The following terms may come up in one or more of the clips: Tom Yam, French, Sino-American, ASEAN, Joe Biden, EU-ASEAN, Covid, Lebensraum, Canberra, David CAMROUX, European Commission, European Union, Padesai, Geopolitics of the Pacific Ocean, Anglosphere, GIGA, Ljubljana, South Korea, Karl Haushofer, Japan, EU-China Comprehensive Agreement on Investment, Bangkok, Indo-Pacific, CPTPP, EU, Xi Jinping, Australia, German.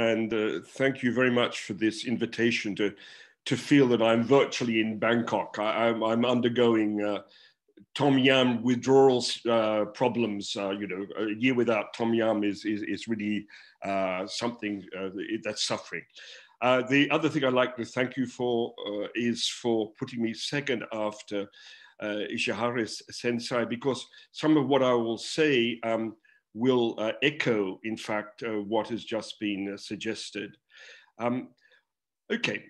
And thank you very much for this invitation to feel that I'm virtually in Bangkok. I'm undergoing Tom Yam withdrawal problems. You know, a year without Tom Yam is really something that's suffering. The other thing I'd like to thank you for is for putting me second after Ishihara Sensei, because some of what I will say will echo, in fact, what has just been suggested. Okay. The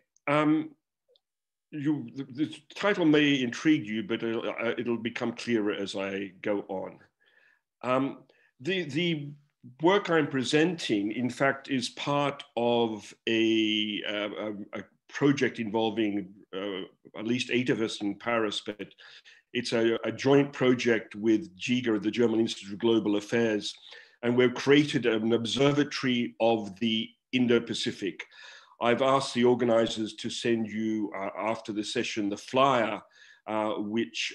title may intrigue you, but it'll become clearer as I go on. The work I'm presenting, in fact, is part of a project involving at least 8 of us in Paris, but it's a joint project with GIGA, the German Institute of Global Affairs, and we've created an observatory of the Indo-Pacific. I've asked the organizers to send you, after the session, the flyer, which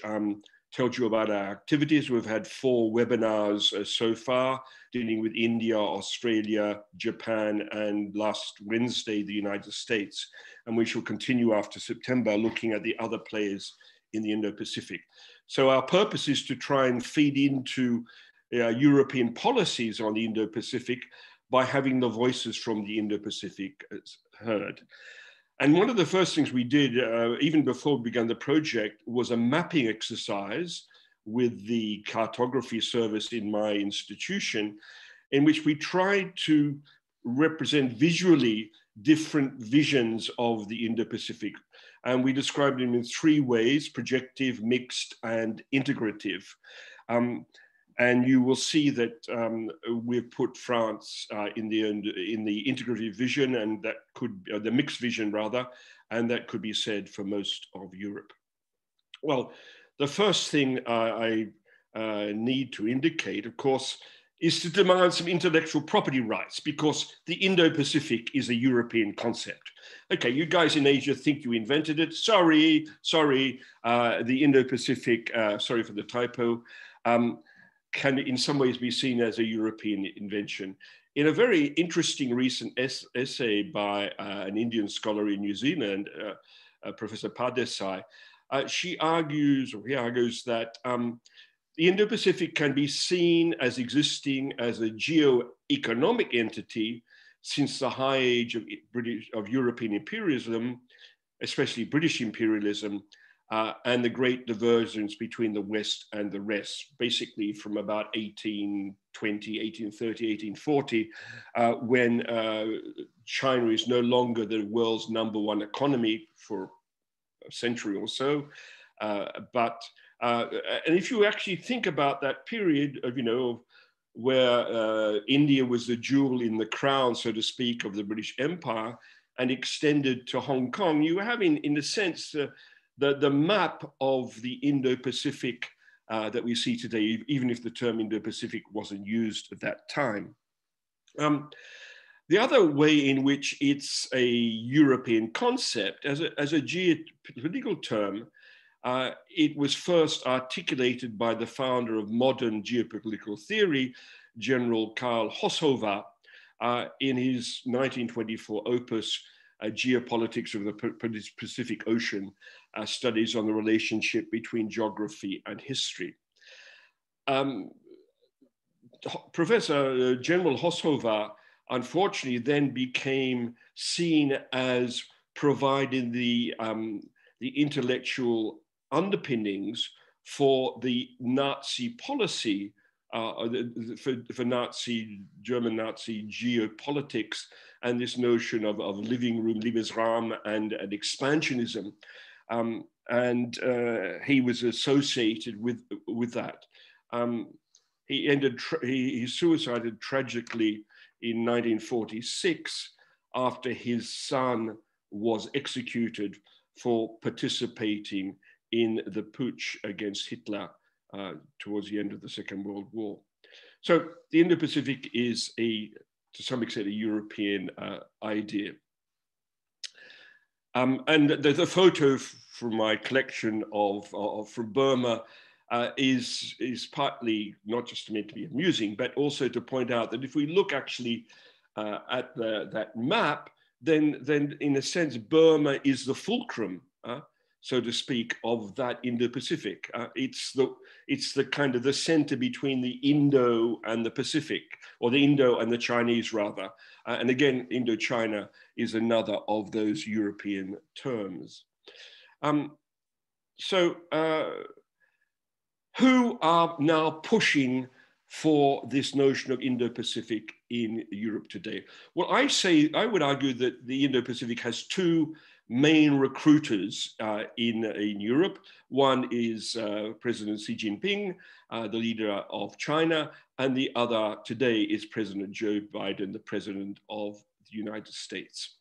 tells you about our activities. We've had 4 webinars so far, dealing with India, Australia, Japan, and last Wednesday, the United States. And we shall continue after September looking at the other players in the Indo-Pacific. So our purpose is to try and feed into European policies on the Indo-Pacific by having the voices from the Indo-Pacific heard. And one of the first things we did, even before we began the project, was a mapping exercise with the cartography service in my institution, in which we tried to represent visually different visions of the Indo-Pacific. And we described them in 3 ways: projective, mixed, and integrative. And you will see that we've put France in the integrative vision, and that could be the mixed vision rather, and that could be said for most of Europe. Well, the first thing I need to indicate, of course, is to demand some intellectual property rights, because the Indo-Pacific is a European concept. Okay, you guys in Asia think you invented it. Sorry, the Indo-Pacific, sorry for the typo, can in some ways be seen as a European invention. In a very interesting recent essay by an Indian scholar in New Zealand, Professor Padesai, he argues that the Indo-Pacific can be seen as existing as a geo-economic entity since the high age of European imperialism, especially British imperialism, and the great divergence between the West and the rest, basically from about 1820, 1830, 1840, when China is no longer the world's #1 economy for a century or so. And if you actually think about that period of, you know, where India was the jewel in the crown, so to speak, of the British Empire and extended to Hong Kong, you have in a sense, the map of the Indo-Pacific that we see today, even if the term Indo-Pacific wasn't used at that time. The other way in which it's a European concept, as a geopolitical term, it was first articulated by the founder of modern geopolitical theory, General Karl Haushofer, in his 1924 opus, Geopolitics of the Pacific Ocean, studies on the relationship between geography and history. Professor General Haushofer, unfortunately, then became seen as providing the intellectual underpinnings for the Nazi policy, for German Nazi geopolitics, and this notion of living room, Lebensraum, and expansionism. He was associated with that. He suicided tragically in 1946 after his son was executed for participating in the putsch against Hitler towards the end of the Second World War. So the Indo-Pacific is to some extent, a European idea. And the photo from my collection from Burma is partly not just meant to be amusing, but also to point out that if we look actually at that map, then in a sense, Burma is the fulcrum, so to speak, of that Indo-Pacific. It's the kind of the center between the Indo and the Pacific, or the Indo and the Chinese rather. And again, Indo-China is another of those European terms. Who are now pushing for this notion of Indo-Pacific in Europe today? Well, I would argue that the Indo-Pacific has two main recruiters in Europe. One is President Xi Jinping, the leader of China, and the other today is President Joe Biden, the President of the United States.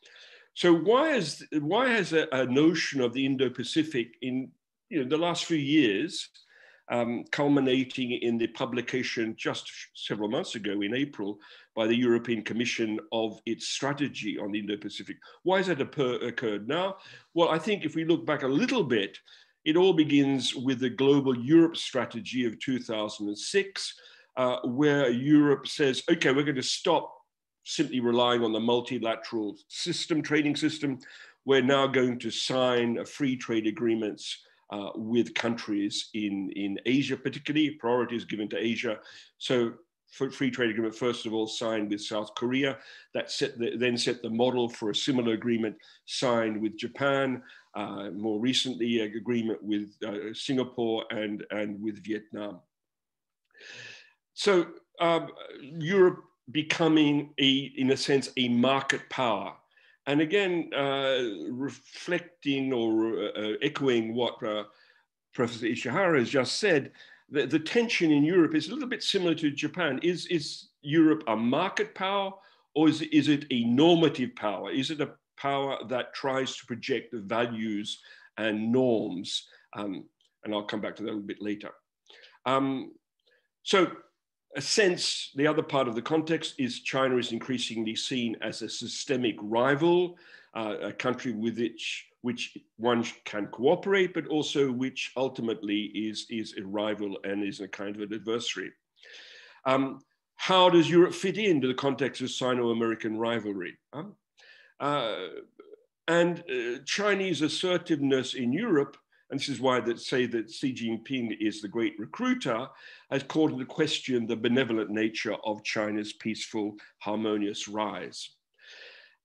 So why has a notion of the Indo-Pacific in the last few years, culminating in the publication just several months ago in April by the European Commission of its strategy on the Indo-Pacific. Why has that occurred now? Well, I think if we look back a little bit, it all begins with the Global Europe Strategy of 2006, where Europe says, okay, we're going to stop simply relying on the multilateral system, trading system. We're now going to sign free trade agreements with countries in Asia, particularly priorities given to Asia. So for free trade agreement, first of all, signed with South Korea, that then set the model for a similar agreement signed with Japan, more recently an agreement with Singapore and with Vietnam. So Europe becoming, in a sense, a market power. And again, reflecting or echoing what Professor Ishihara has just said, the tension in Europe is a little bit similar to Japan. Is Europe a market power, or is it a normative power? Is it a power that tries to project the values and norms? And I'll come back to that a little bit later. A sense, the other part of the context is China is increasingly seen as a systemic rival, a country with which one can cooperate, but also which ultimately is a rival and is a kind of an adversary. How does Europe fit into the context of Sino-American rivalry? Chinese assertiveness in Europe, and this is why they say that Xi Jinping is the great recruiter, has called into question the benevolent nature of China's peaceful, harmonious rise.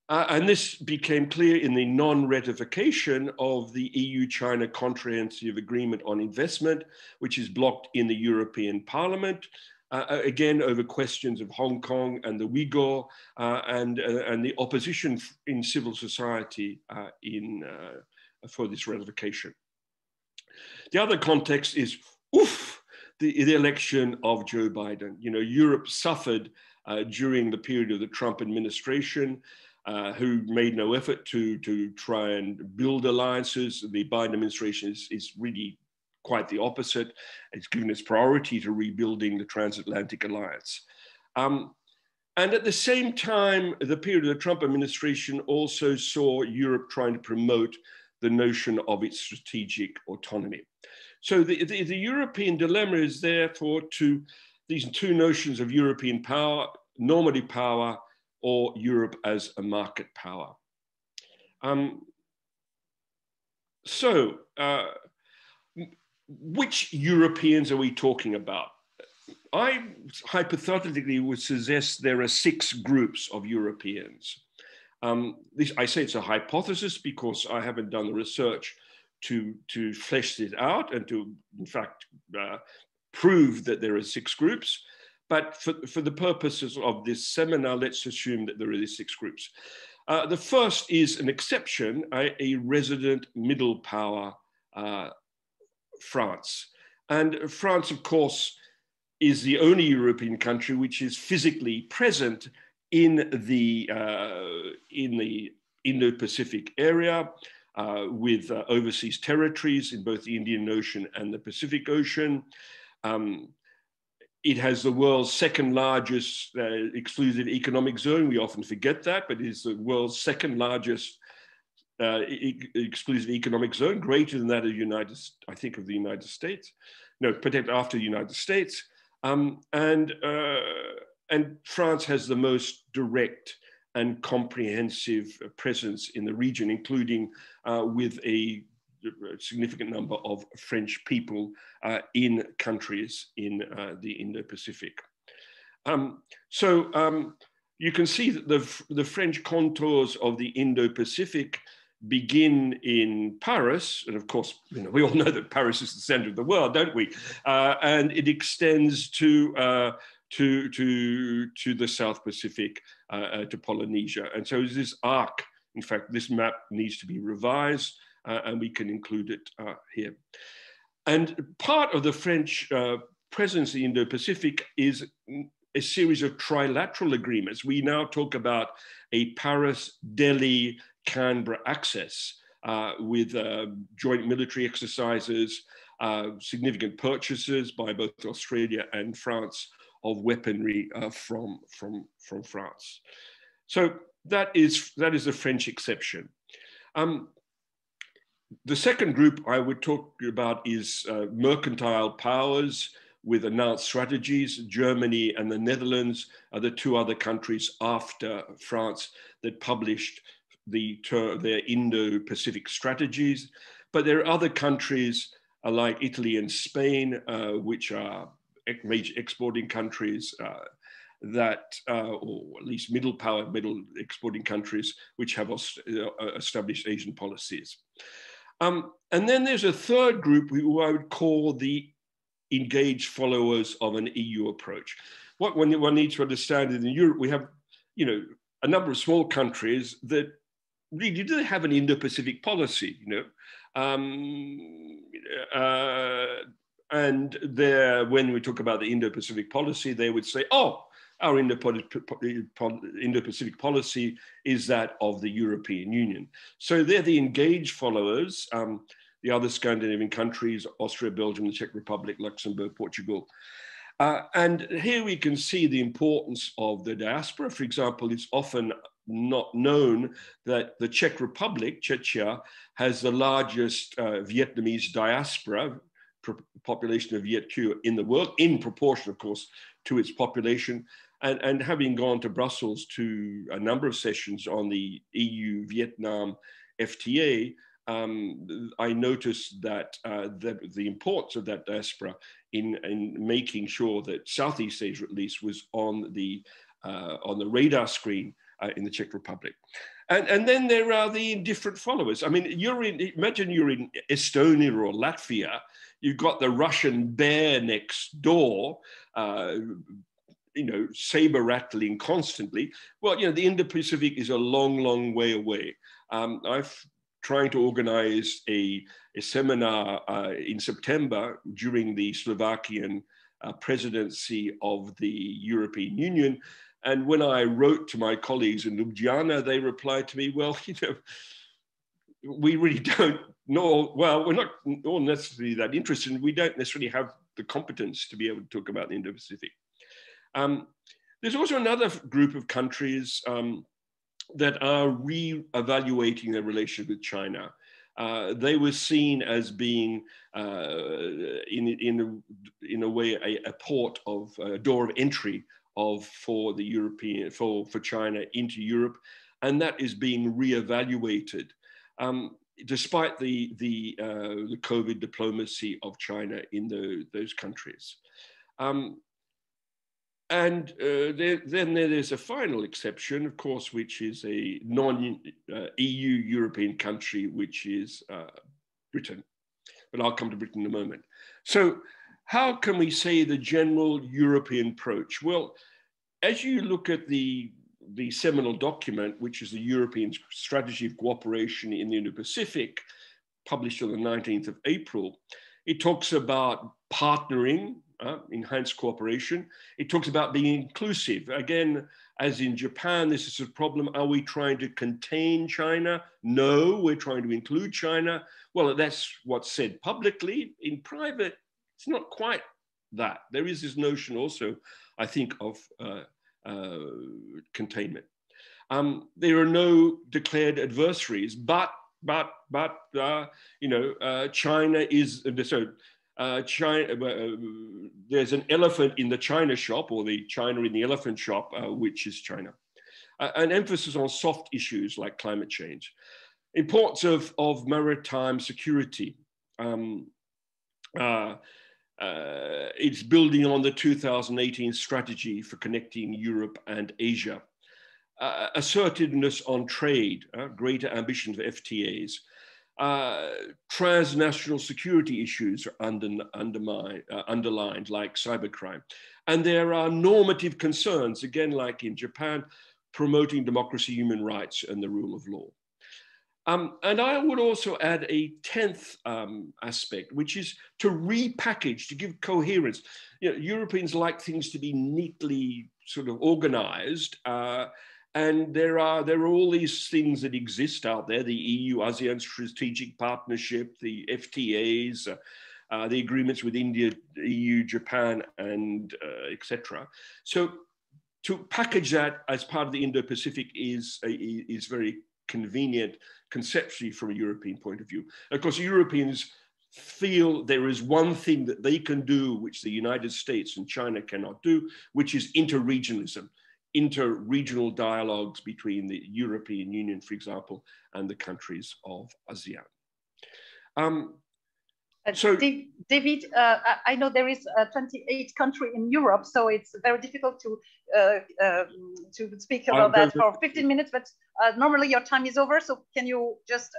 And this became clear in the non-ratification of the EU-China Comprehensive Agreement on Investment, which is blocked in the European Parliament, again over questions of Hong Kong and the Uyghur and the opposition in civil society for this ratification. The other context is, the election of Joe Biden. Europe suffered during the period of the Trump administration, who made no effort to try and build alliances. The Biden administration is really quite the opposite. It's given its priority to rebuilding the transatlantic alliance. And at the same time, the period of the Trump administration also saw Europe trying to promote the notion of its strategic autonomy. So the European dilemma is therefore to these two notions of European power, normative power, or Europe as a market power. Which Europeans are we talking about? I hypothetically would suggest there are six groups of Europeans. I say it's a hypothesis because I haven't done the research to flesh this out and to, in fact, prove that there are six groups. But for the purposes of this seminar, let's assume that there are these six groups. The first is an exception, a resident middle power, France. And France, of course, is the only European country which is physically present in the Indo-Pacific area, with overseas territories in both the Indian Ocean and the Pacific Ocean. It has the world's second largest exclusive economic zone. We often forget that, but it is the world's second largest exclusive economic zone, greater than that of the United States. No, particularly after the United States. And France has the most direct and comprehensive presence in the region, including with a significant number of French people in countries in the Indo-Pacific. You can see that the French contours of the Indo-Pacific begin in Paris. And of course, you know, we all know that Paris is the center of the world, don't we? And it extends to the South Pacific, to Polynesia. And so this arc, in fact, this map needs to be revised, and we can include it here. And part of the French presence in the Indo-Pacific is a series of trilateral agreements. We now talk about a Paris, Delhi, Canberra access with joint military exercises, significant purchases by both Australia and France of weaponry from France. So that is a French exception. The second group I would talk about is mercantile powers with announced strategies. Germany and the Netherlands are the two other countries after France that published their Indo-Pacific strategies. But there are other countries like Italy and Spain, which are major exporting countries or at least middle exporting countries, which have established Asian policies. And then there's a third group who I would call the engaged followers of an EU approach. What one needs to understand is in Europe, we have, you know, a number of small countries that really didn't have an Indo-Pacific policy, you know. And when we talk about the Indo-Pacific policy, they would say, oh, our Indo-Pacific policy is that of the European Union. So they're the engaged followers. The other Scandinavian countries, Austria, Belgium, the Czech Republic, Luxembourg, Portugal. And here we can see the importance of the diaspora. For example, it's often not known that the Czech Republic, Czechia, has the largest Vietnamese diaspora, population of Viet Cue in the world, in proportion, of course, to its population. And having gone to Brussels to a number of sessions on the EU-Vietnam FTA, I noticed that the importance of that diaspora in making sure that Southeast Asia, at least, was on the radar screen in the Czech Republic. And then there are the indifferent followers. I mean, imagine you're in Estonia or Latvia. You've got the Russian bear next door, you know, saber rattling constantly. Well, you know, the Indo-Pacific is a long, long way away. I've trying to organize a seminar in September during the Slovakian presidency of the European Union. And when I wrote to my colleagues in Ljubljana, they replied to me, well, you know, we really don't know, well, we're not all necessarily that interested, and we don't necessarily have the competence to be able to talk about the Indo-Pacific. There's also another group of countries that are re-evaluating their relationship with China. They were seen as being, in a way, a port of a door of entry for the European, for China into Europe, and that is being re-evaluated, despite the COVID diplomacy of China in those countries. Then there's a final exception, of course, which is a non-EU European country, which is Britain. But I'll come to Britain in a moment. So how can we say the general European approach? Well, as you look at the seminal document, which is the European Strategy of Cooperation in the Indo-Pacific, published on the 19th of April, it talks about partnering, enhanced cooperation. It talks about being inclusive. Again, as in Japan, this is a problem. Are we trying to contain China? No, we're trying to include China. Well, that's what's said publicly. In private, it's not quite that. There is this notion also, I think, of containment. There are no declared adversaries, but China is, so China, there's an elephant in the China shop, or the China in the elephant shop, which is China. An emphasis on soft issues like climate change. Importance of maritime security. It's building on the 2018 strategy for connecting Europe and Asia. Assertiveness on trade, greater ambition for FTAs. Transnational security issues are underlined, like cybercrime. And there are normative concerns, again, like in Japan, promoting democracy, human rights, and the rule of law. And I would also add a 10th aspect, which is to repackage, to give coherence. You know, Europeans like things to be neatly sort of organized. And there are all these things that exist out there, the EU-ASEAN strategic partnership, the FTAs, the agreements with India, EU, Japan, and etc. So to package that as part of the Indo-Pacific is very convenient conceptually from a European point of view. Of course, Europeans feel there is one thing that they can do which the United States and China cannot do, which is interregionalism. Inter-regional dialogues between the European Union, for example, and the countries of ASEAN. So David, I know there is 28 countries in Europe, so it's very difficult to speak about that for 15 minutes, but normally your time is over, so can you just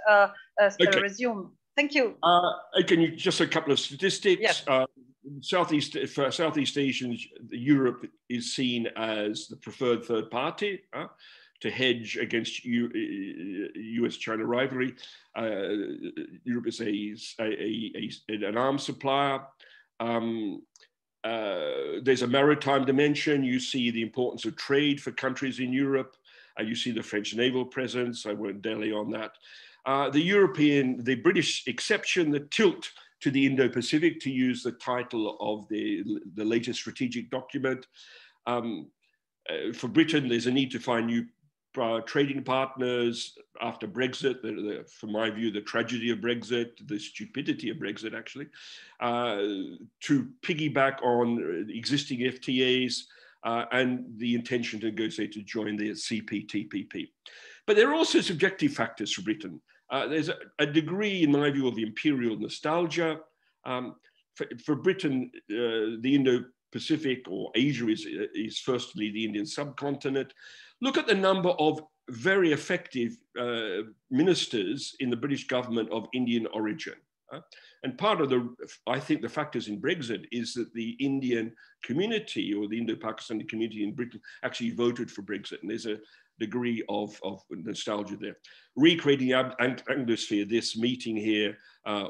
resume? Thank you. Can you just a couple of statistics? Yes. For Southeast Asians, Europe is seen as the preferred third party to hedge against US-China rivalry. Europe is an arms supplier. There's a maritime dimension. You see the importance of trade for countries in Europe. You see the French naval presence. I went Delhi on that. The British exception, the tilt to the Indo-Pacific, to use the title of the latest strategic document. For Britain, there's a need to find new trading partners after Brexit. From my view, the tragedy of Brexit, the stupidity of Brexit, actually, to piggyback on existing FTAs and the intention to negotiate to join the CPTPP. But there are also subjective factors for Britain. There's a degree, in my view, of imperial nostalgia. For Britain, the Indo-Pacific or Asia is firstly the Indian subcontinent. Look at the number of very effective ministers in the British government of Indian origin. And part of I think the factors in Brexit is that the Indian community or the Indo-Pakistani community in Britain actually voted for Brexit. And there's a degree of nostalgia there. Recreating Anglosphere, this meeting here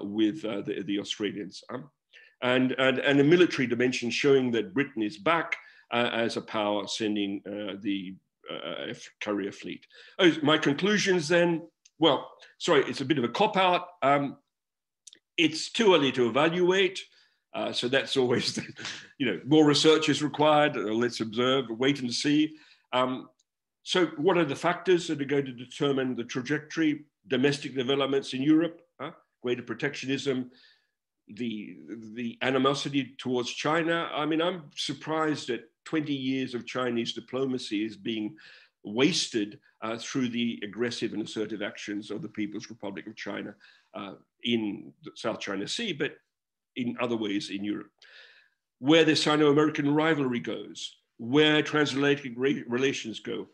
with the Australians. And a military dimension showing that Britain is back as a power, sending the carrier fleet. Oh, my conclusions then, well, sorry, it's a bit of a cop-out. It's too early to evaluate. So that's always, more research is required. Let's observe, wait and see. So what are the factors that are going to determine the trajectory? Domestic developments in Europe, greater protectionism, the animosity towards China. I mean, I'm surprised that 20 years of Chinese diplomacy is being wasted through the aggressive and assertive actions of the People's Republic of China in the South China Sea, but in other ways in Europe. Where the Sino-American rivalry goes, where transatlantic relations go,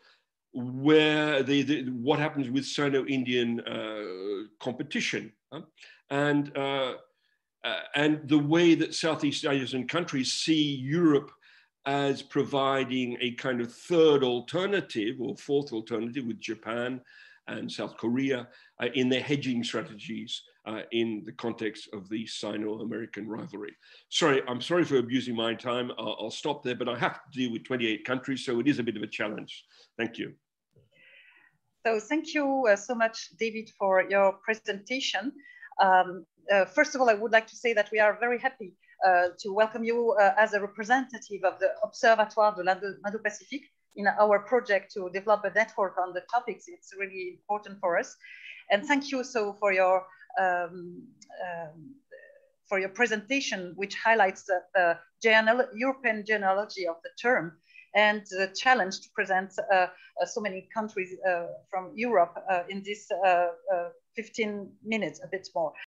where what happens with Sino-Indian competition, and the way that Southeast Asian countries see Europe as providing a kind of third alternative or fourth alternative with Japan and South Korea in their hedging strategies in the context of the Sino-American rivalry. Sorry, I'm sorry for abusing my time. I'll stop there, but I have to deal with 28 countries, so it is a bit of a challenge. Thank you. So thank you so much, David, for your presentation. First of all, I would like to say that we are very happy to welcome you as a representative of the Observatoire de l'Indo-Pacifique in our project to develop a network on the topics. It's really important for us. And thank you for your for your presentation, which highlights the European genealogy of the term and the challenge to present so many countries from Europe in this 15 minutes, a bit more.